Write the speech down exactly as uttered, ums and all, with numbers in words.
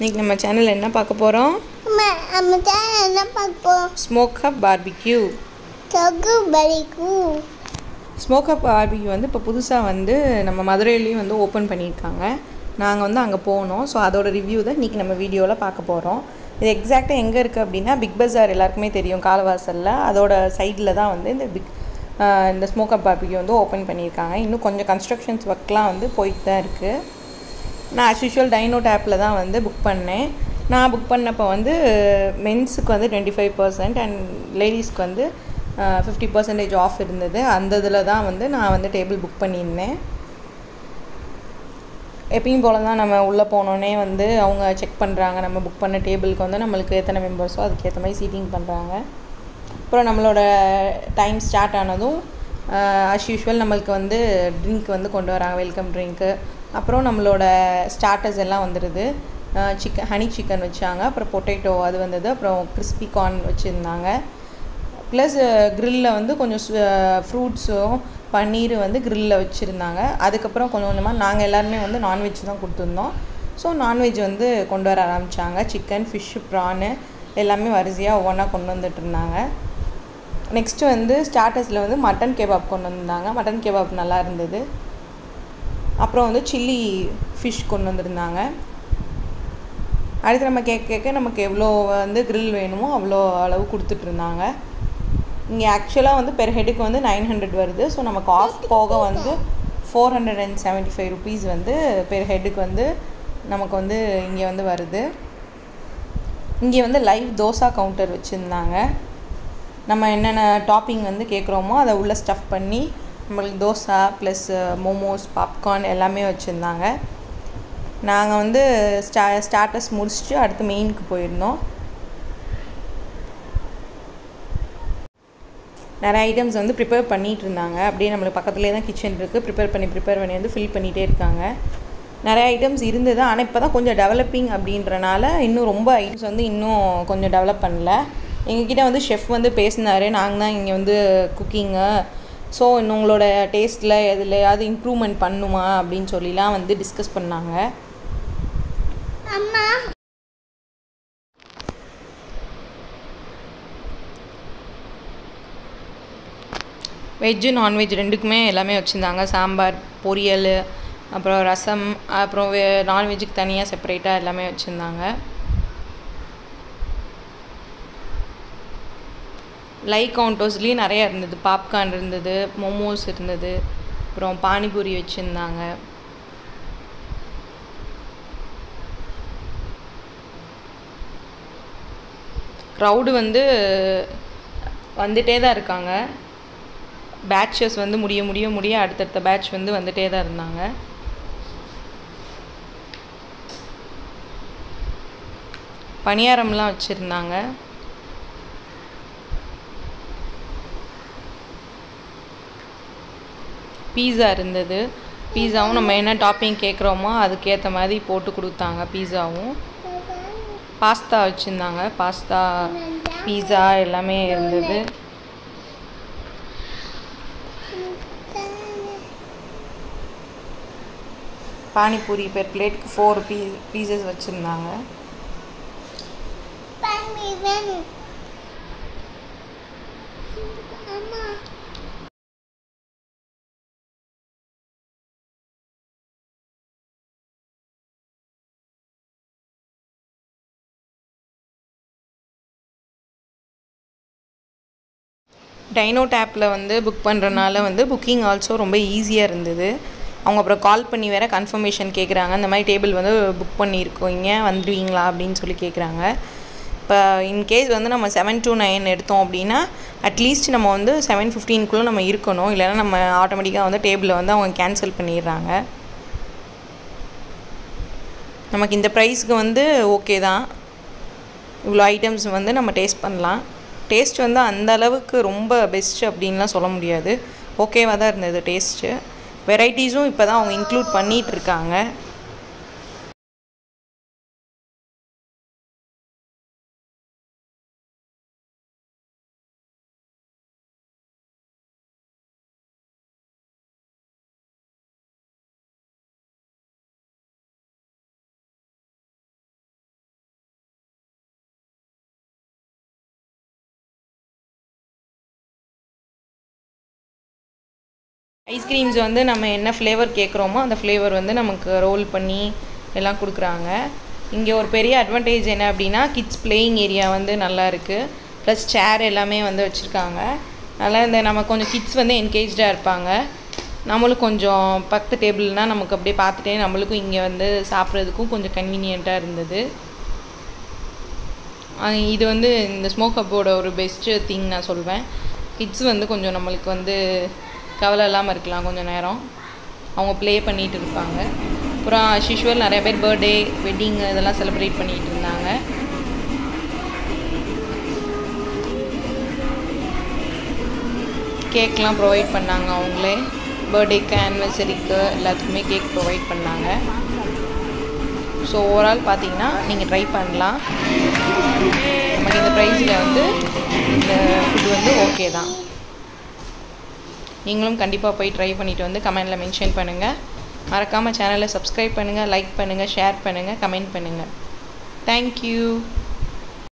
இன்னைக்கு நம்ம சேனல்ல என்ன பார்க்க போறோம்? நம்ம சேனல்ல என்ன பார்க்க போறோம்? Smoke hub barbecue. Smoke hub barbecue. Smoke hub barbecue வந்து இப்ப புதுசா வந்து நம்ம மதுரையிலயும் வந்து ஓபன் பண்ணிருக்காங்க. நாங்க வந்து அங்க போனோம். சோ அதோட ரிவ்யூ தான் இன்னைக்கு நம்ம வீடியோல பார்க்க போறோம். இது எக்ஸாக்ட்டா எங்க இருக்கு அப்படினா பிக் பஜார் எல்லாருக்குமே தெரியும் காலவாசல்ல. அதோட சைடுல தான் வந்து இந்த பிக் இந்த ஸ்மோக் ஹப் பார்பிக்யூ வந்து ஓபன் பண்ணிருக்காங்க. இன்னும் கொஞ்சம் கன்ஸ்ட்ரக்ஷன்ஸ் வர்க்லாம் வந்து போயிட்டு தான் இருக்கு. நான் as usual DinoTapல தான் வந்து புக் பண்ணேன். நான் புக் பண்ணப்போ வந்து மென்ஸுக்கு வந்து டுவெண்ட்டி ஃபைவ் பர்சன்ட் அண்ட் லேடிஸ்க்கு வந்து ஃபிஃப்டி பர்சன்டேஜ் ஆஃப் இருந்தது. அந்த இதில் தான் வந்து நான் வந்து டேபிள் புக் பண்ணியிருந்தேன். எப்பயும் போல் தான் நம்ம உள்ளே போனோன்னே வந்து அவங்க செக் பண்ணுறாங்க. நம்ம புக் பண்ண டேபிளுக்கு வந்து நம்மளுக்கு எத்தனை மெம்பர்ஸோ அதுக்கேற்ற மாதிரி சீட்டிங் பண்ணுறாங்க. அப்புறம் நம்மளோட டைம் ஸ்டார்ட் ஆனதும் as usual நம்மளுக்கு வந்து ட்ரிங்க் வந்து கொண்டு வராங்க, வெல்கம் ட்ரிங்க்கு. அப்புறம் நம்மளோட ஸ்டார்டர்ஸ் எல்லாம் வந்துடுது. சிக்கன் ஹனி சிக்கன் வச்சாங்க, அப்புறம் பொட்டேட்டோ அது வந்தது, அப்புறம் கிறிஸ்பி கார்ன் வச்சுருந்தாங்க. ப்ளஸ் க்ரில்லில் வந்து கொஞ்சம் ஃப்ரூட்ஸும் பன்னீர் வந்து க்ரில்லில் வச்சுருந்தாங்க. அதுக்கப்புறம் கொஞ்சம் கொஞ்சமாக நாங்கள் எல்லாருமே வந்து நான்வெஜ் தான் கொடுத்துருந்தோம். ஸோ நான்வெஜ் வந்து கொண்டு வர ஆரம்பித்தாங்க. சிக்கன், ஃபிஷ்ஷு, ப்ரானு எல்லாமே வரிசையாக ஒவ்வொன்றா கொண்டு வந்துட்டுருந்தாங்க. நெக்ஸ்ட்டு வந்து ஸ்டார்டர்ஸில் வந்து மட்டன் கெபாப் கொண்டு வந்திருந்தாங்க. மட்டன் கெபாப் நல்லா இருந்தது. அப்புறம் வந்து சில்லி ஃபிஷ் கொண்டு வந்திருந்தாங்க. அடுத்து நம்ம கேட்க கேட்க நமக்கு எவ்வளோ வந்து க்ரில் வேணுமோ அவ்வளோ அளவு கொடுத்துட்ருந்தாங்க. இங்கே ஆக்சுவலாக வந்து பெர் ஹெட்டுக்கு வந்து நைன் ஹண்ட்ரட் வருது. ஸோ நமக்கு ஆஃப் போக வந்து four hundred and seventy five rupees வந்து பெர் ஹெட்டுக்கு வந்து நமக்கு வந்து இங்கே வந்து வருது. இங்கே வந்து லைவ் தோசா கவுண்டர் வச்சுருந்தாங்க. நம்ம என்னென்ன டாப்பிங் வந்து கேட்குறோமோ அதை உள்ளே ஸ்டஃப் பண்ணி நம்மளுக்கு தோசை ப்ளஸ் மோமோஸ், பாப்கார்ன் எல்லாமே வச்சுருந்தாங்க. நாங்கள் வந்து ஸ்டா ஸ்டார்டர்ஸ் முடிச்சுட்டு அடுத்து மெயினுக்கு போயிருந்தோம். நிறைய ஐட்டம்ஸ் வந்து ப்ரிப்பேர் பண்ணிகிட்டு இருந்தாங்க. அப்படியே நம்மளுக்கு பக்கத்துலேயே தான் கிச்சன் இருக்குது. ப்ரிப்பேர் பண்ணி ப்ரிப்பேர் பண்ணி வந்து ஃபில் பண்ணிகிட்டே இருக்காங்க. நிறைய ஐட்டம்ஸ் இருந்தது. ஆனால் இப்போ தான் கொஞ்சம் டெவலப்பிங் அப்படின்றனால இன்னும் ரொம்ப ஐட்டம்ஸ் வந்து இன்னும் கொஞ்சம் டெவலப் பண்ணல. எங்ககிட்ட வந்து ஷெஃப் வந்து பேசினார். நாங்கள் தான் இங்கே வந்து குக்கிங்கு ஸோ உங்களோட டேஸ்ட்டில் எதுலையாவது இம்ப்ரூவ்மெண்ட் பண்ணுமா அப்படின்னு சொல்லிலாம் வந்து டிஸ்கஸ் பண்ணாங்க. அம்மா வெஜ்ஜு நான்வெஜ் ரெண்டுக்குமே எல்லாமே வச்சுருந்தாங்க. சாம்பார், பொரியல், அப்புறம் ரசம், அப்புறம் நான்வெஜ்ஜுக்கு தனியாக செப்பரேட்டாக எல்லாமே வச்சுருந்தாங்க. லைக் கவுண்டர்ஸ்லேயும் நிறையா இருந்தது. பாப்கார்ன் இருந்தது, மோமோஸ் இருந்தது, அப்புறம் பானிபூரி வச்சுருந்தாங்க. க்ரௌடு வந்து வந்துகிட்டே தான் இருக்காங்க. பேட்சஸ் வந்து முடிய முடிய முடிய அடுத்தடுத்த பேட்ச் வந்து வந்துகிட்டே தான் இருந்தாங்க. பணியாரம்லாம் வச்சுருந்தாங்க. பீஸா இருந்தது. பீஸாவும் நம்ம என்ன டாப்பிங் கேட்குறோமோ அதுக்கேற்ற மாதிரி போட்டு கொடுத்தாங்க. பீஸாவும் பாஸ்தா வச்சுருந்தாங்க. பாஸ்தா, பீஸா எல்லாமே இருந்தது. பானிபூரி பெர் பிளேட்டுக்கு ஃபோர் பீ பீசஸ் வச்சுருந்தாங்க. டைனோடாப்பில் வந்து புக் பண்ணுறனால வந்து புக்கிங் ஆல்சோ ரொம்ப ஈஸியாக இருந்தது. அவங்க அப்புறம் கால் பண்ணி வேறு கன்ஃபர்மேஷன் கேட்குறாங்க. இந்த மாதிரி டேபிள் வந்து புக் பண்ணியிருக்கோங்க, வந்துடுவீங்களா அப்படின்னு சொல்லி கேட்குறாங்க. இப்போ இன்கேஸ் வந்து நம்ம செவன் டூ நைன் எடுத்தோம் அப்படின்னா அட்லீஸ்ட் நம்ம வந்து செவன் ஃபிஃப்டீனுக்குள்ளே நம்ம இருக்கணும். இல்லைன்னா நம்ம ஆட்டோமேட்டிக்காக வந்து டேபிளை வந்து அவங்க கேன்சல் பண்ணிடுறாங்க. நமக்கு இந்த ப்ரைஸ்க்கு வந்து ஓகே தான். இவ்வளோ ஐட்டம்ஸ் வந்து நம்ம டேஸ்ட் பண்ணலாம். டேஸ்ட் வந்து அந்த அளவுக்கு ரொம்ப பெஸ்ட் அப்படின்லாம் சொல்ல முடியாது. ஓகேவாக தான் இருந்தது டேஸ்ட்டு. வெரைட்டிஸும் இப்போ தான் அவங்க இன்க்ளூட் பண்ணிகிட்ருக்காங்க. Ice creams வந்து நம்ம என்ன flavor கேக்குறோமோ அந்த flavor வந்து நமக்கு roll பண்ணி எல்லாம் கொடுக்கறாங்க. இங்க ஒரு பெரிய advantage என்ன அப்படினா kids playing area வந்து நல்லா இருக்கு. Plus chair எல்லாமே வந்து வச்சிருக்காங்க. அதனால இந்த நம்ம கொஞ்சம் kids வந்து engaged ஆ இருப்பாங்க. நம்மளுக்கு கொஞ்சம் பக்கத்து டேபிள்னா நமக்கு அப்படியே பார்த்துட்டே நம்மளுக்கு இங்க வந்து சாப்பிறதுக்கு கொஞ்சம் convenient ஆ இருந்தது. இது வந்து இந்த ஸ்மோக் ஹப்போட ஒரு பெஸ்ட் திங் நான் சொல்வேன். kids வந்து கொஞ்சம் நமக்கு வந்து கவலை இல்லாம இருக்கலாம் கொஞ்ச நேரம் அவங்க ப்ளே பண்ணிட்டு இருப்பாங்க அப்புறம் as usual நிறைய பேர் बर्थडे வெட்டிங் இதெல்லாம் सेलिब्रेट பண்ணிட்டு இருந்தாங்க கேக்லாம் ப்ரொவைட் பண்ணாங்க அவங்களே बर्थडे க்கு anniversary-க்கு எல்லாத்துக்குமே கேக் ப்ரொவைட் பண்ணாங்க சோ ஓவரால் பாத்தீங்கன்னா நீங்க ட்ரை பண்ணலாம் நமக்கு இந்த பிரைஸ்ல வந்து இந்த ஃபுட் வந்து ஓகே தான் நீங்களும் கண்டிப்பா போய் ட்ரை பண்ணிட்டு வந்து கமெண்ட்ல மென்ஷன் பண்ணுங்க மறக்காம சேனலை subscribe பண்ணுங்க லைக் பண்ணுங்க ஷேர் பண்ணுங்க கமெண்ட் பண்ணுங்க thank you